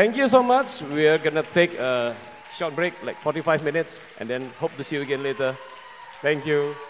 Thank you so much. We're going to take a short break, like 45 minutes, and then hope to see you again later. Thank you.